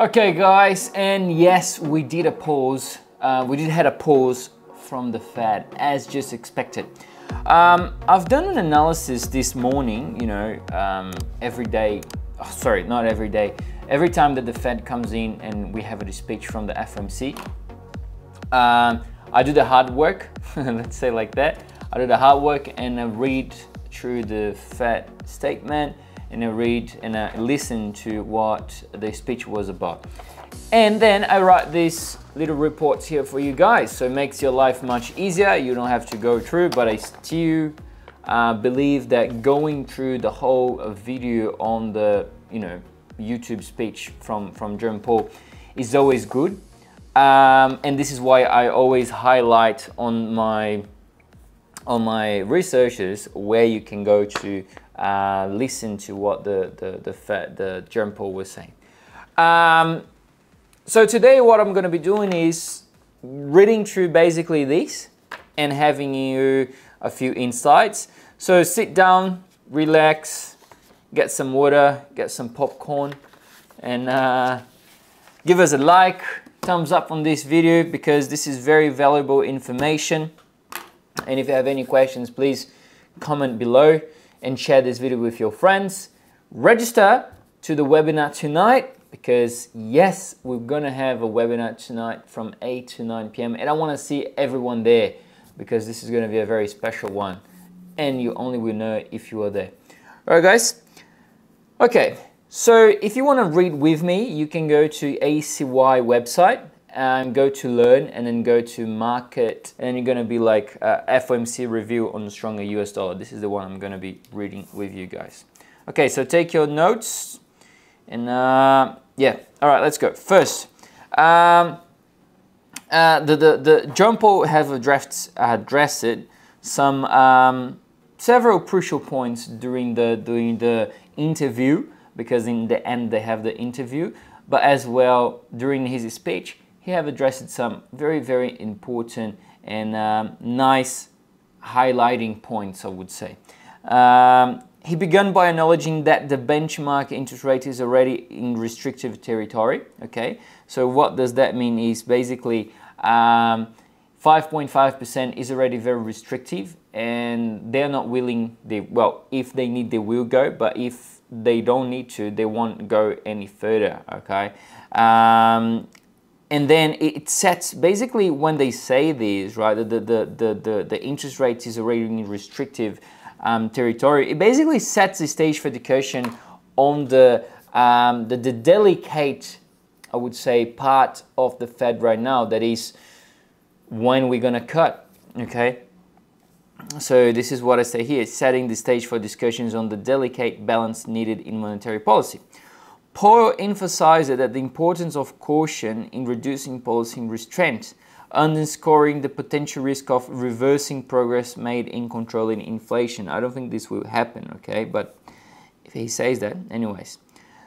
Okay guys, and yes, we did a pause. We did had a pause from the Fed, as just expected. I've done an analysis this morning, you know, every day, oh, sorry, not every day, every time that the Fed comes in and we have a speech from the FOMC, I do the hard work, let's say like that. I do the hard work and I read through the Fed statement and I read and I listen to what the speech was about. And then I write these little reports here for you guys. So it makes your life much easier. You don't have to go through, but I still believe that going through the whole video on the, you know, YouTube speech from Jerome Powell is always good. And this is why I always highlight on my researches where you can go to listen to what the Jerome Powell was saying. So today what I'm going to be doing is reading through basically this and having you a few insights. So sit down, relax, get some water, get some popcorn, and give us a like, thumbs up on this video, because this is very valuable information. And if you have any questions, please comment below and share this video with your friends. Register to the webinar tonight, because yes, we're gonna have a webinar tonight from 8 to 9 p.m. and I wanna see everyone there, because this is gonna be a very special one and you only will know if you are there. All right guys, okay, so if you wanna read with me, you can go to ACY website and go to learn and then go to market, and you're gonna be like FOMC review on the stronger US dollar. This is the one I'm gonna be reading with you guys. Okay, so take your notes. And yeah, all right, let's go. First, the Jerome Powell have addressed some several crucial points during the interview, because in the end they have the interview, but as well during his speech he have addressed some very, very important and nice highlighting points, I would say. He began by acknowledging that the benchmark interest rate is already in restrictive territory, okay? So what does that mean is basically 5.5% is already very restrictive, and they're not willing, well, if they need, they will go, but if they don't need to, they won't go any further, okay? And then it sets, basically when they say this, right, the interest rate is already in restrictive territory, it basically sets the stage for discussion on the delicate, I would say, part of the Fed right now, that is when we're gonna cut, okay? So this is what I say here, setting the stage for discussions on the delicate balance needed in monetary policy. Powell emphasized that the importance of caution in reducing policy restraint, underscoring the potential risk of reversing progress made in controlling inflation. I don't think this will happen, okay? But if he says that, anyways.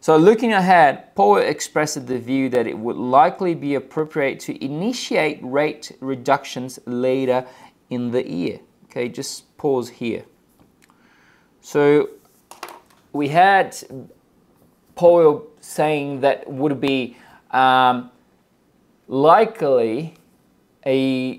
So looking ahead, Powell expressed the view that it would likely be appropriate to initiate rate reductions later in the year. Okay, just pause here. So we had Powell saying that would be likely a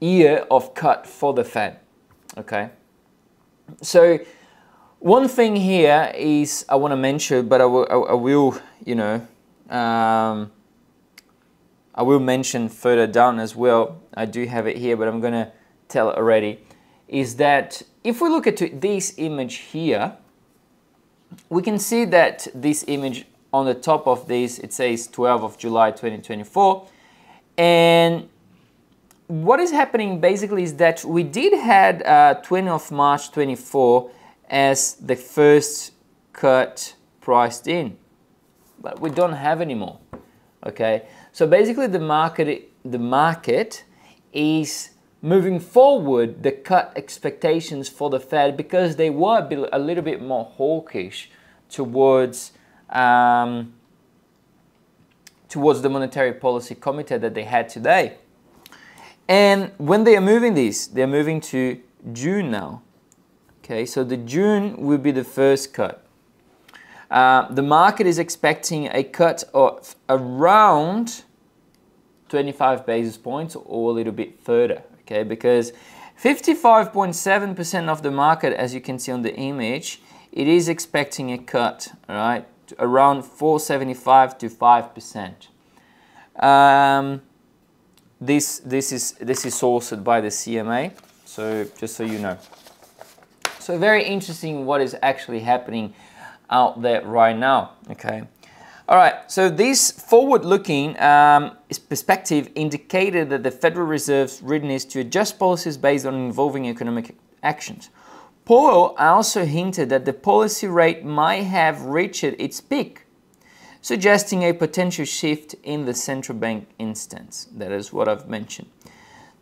year of cut for the Fed, okay? So one thing here is I want to mention, but I will, you know, I will mention further down as well. I do have it here, but I'm going to tell it already, is that if we look at this image here, we can see that this image on the top of this, it says 12th of July, 2024. And what is happening basically is that we did had 20th March 24 as the first cut priced in, but we don't have anymore, okay? So basically the market is moving forward the cut expectations for the Fed, because they were a little bit more hawkish towards the Monetary Policy Committee that they had today. And when they are moving this, they're moving to June now. Okay, so the June will be the first cut. The market is expecting a cut of around 25 basis points or a little bit further, okay, because 55.7% of the market, as you can see on the image, it is expecting a cut, all right, around 4.75 to 5%. This is sourced by the CMA, so just so you know. So very interesting what is actually happening out there right now, okay. All right, so this forward-looking perspective indicated that the Federal Reserve's readiness to adjust policies based on evolving economic actions. Powell also hinted that the policy rate might have reached its peak, suggesting a potential shift in the central bank instance. That is what I've mentioned.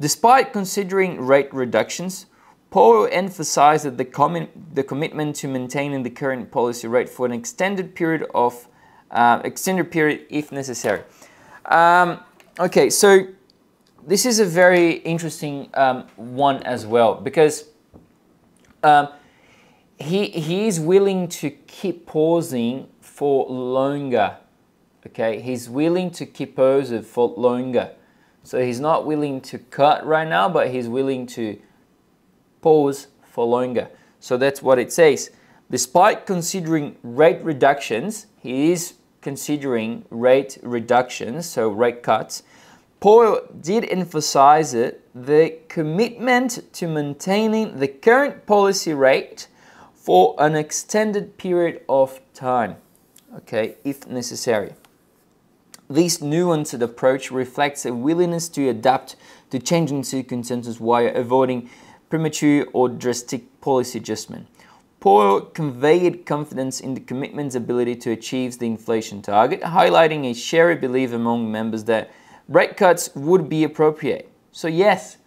Despite considering rate reductions, Powell emphasized that the commitment to maintaining the current policy rate for an extended period of if necessary. Okay, so this is a very interesting one as well, because he is willing to keep pausing for longer, okay? He's willing to keep pausing for longer. So he's not willing to cut right now, but he's willing to pause for longer. So that's what it says. Despite considering rate reductions, he is considering rate reductions, so rate cuts. Powell did emphasize the commitment to maintaining the current policy rate for an extended period of time, okay, if necessary. This nuanced approach reflects a willingness to adapt to changing circumstances while avoiding premature or drastic policy adjustment. Powell conveyed confidence in the commitment's ability to achieve the inflation target, highlighting a shared belief among members that rate cuts would be appropriate. So yes,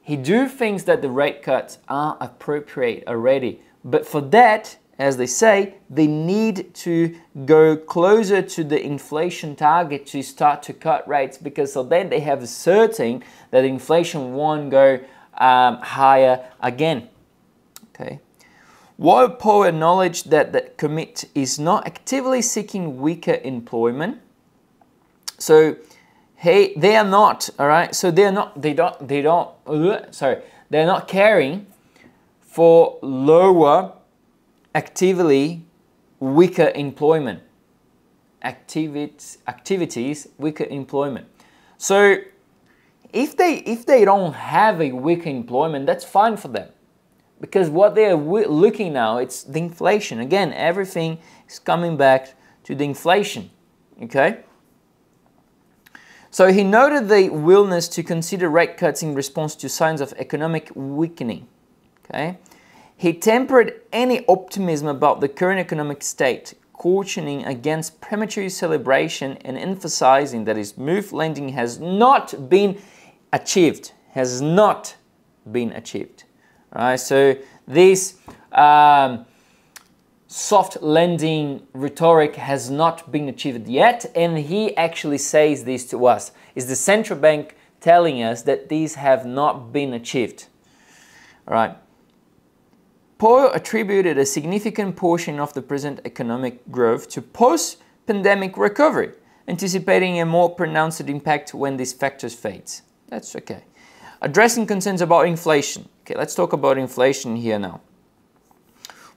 he do thinks that the rate cuts are appropriate already, but for that, as they say, they need to go closer to the inflation target to start to cut rates, because so then they have certain that inflation won't go higher again, okay? While Powell acknowledged that the committee is not actively seeking weaker employment, so hey, they are not, all right. So they're not caring for lower, actively weaker employment activities, weaker employment. So if they don't have a weaker employment, that's fine for them. Because what they are looking now, it's the inflation. Again, everything is coming back to the inflation, okay? So he noted the willingness to consider rate cuts in response to signs of economic weakening, okay? He tempered any optimism about the current economic state, cautioning against premature celebration and emphasizing that his smooth landing has not been achieved, Right, so this soft landing rhetoric has not been achieved yet, and he actually says this to us. It's the central bank telling us that these have not been achieved. All right. Powell attributed a significant portion of the present economic growth to post-pandemic recovery, anticipating a more pronounced impact when these factors fade. That's okay. Addressing concerns about inflation. Okay, let's talk about inflation here now.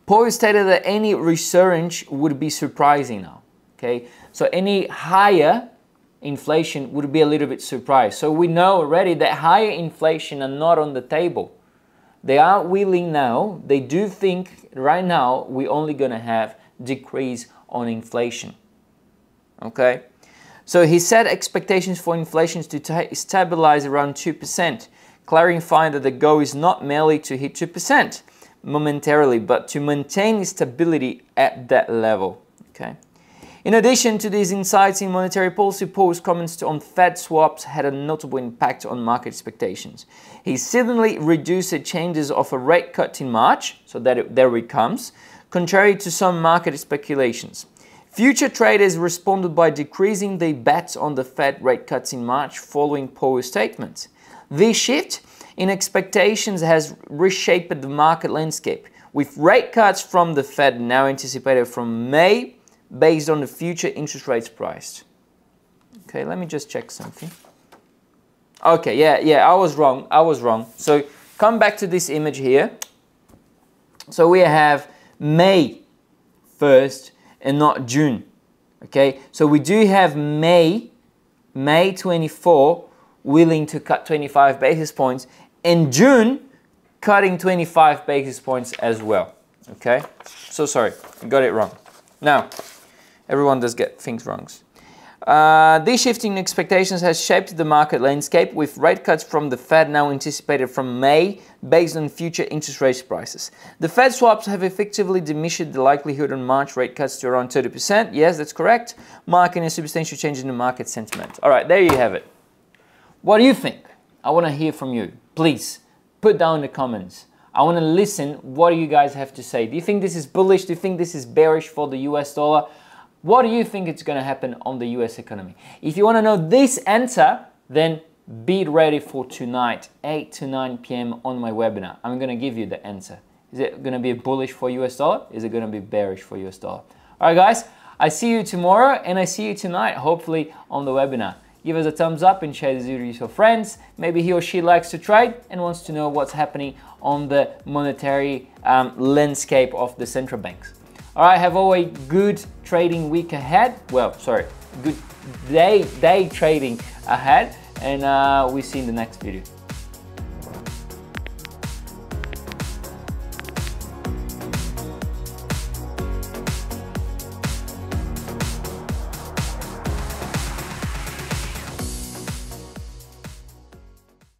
Powell stated that any resurgence would be surprising now, okay? So any higher inflation would be a little bit surprised. So we know already that higher inflation are not on the table. They are willing now, they do think right now we're only gonna have decrease on inflation, okay? So he set expectations for inflation to stabilize around 2%. Clarifying that the goal is not merely to hit 2% momentarily, but to maintain stability at that level, okay? In addition to these insights in monetary policy, Powell's comments on Fed swaps had a notable impact on market expectations. He suddenly reduced the chances of a rate cut in March, so that there it comes, contrary to some market speculations. Future traders responded by decreasing their bets on the Fed rate cuts in March following Powell's statements. This shift in expectations has reshaped the market landscape, with rate cuts from the Fed now anticipated from May based on the future interest rates priced. Okay, let me just check something. Okay, yeah, I was wrong. So come back to this image here. So we have May 1st and not June. Okay, so we do have May 24 willing to cut 25 basis points and June cutting 25 basis points as well. Okay, so sorry, got it wrong. Now, everyone does get things wrong. These shifting expectations has shaped the market landscape with rate cuts from the Fed now anticipated from May based on future interest rate prices. The Fed swaps have effectively diminished the likelihood on March rate cuts to around 30%. Yes, that's correct. Marking a substantial change in the market sentiment. All right, there you have it. What do you think? I want to hear from you. Please put down the comments. I want to listen. What do you guys have to say? Do you think this is bullish? Do you think this is bearish for the US dollar? What do you think is going to happen on the US economy? If you want to know this answer, then be ready for tonight, 8 to 9 p.m. on my webinar. I'm going to give you the answer. Is it going to be bullish for US dollar? Is it going to be bearish for US dollar? All right, guys, I see you tomorrow and I see you tonight, hopefully on the webinar. Give us a thumbs up and share this video with your friends. Maybe he or she likes to trade and wants to know what's happening on the monetary landscape of the central banks. All right, have a good trading week ahead. Well, sorry, good day trading ahead. And we'll see you in the next video.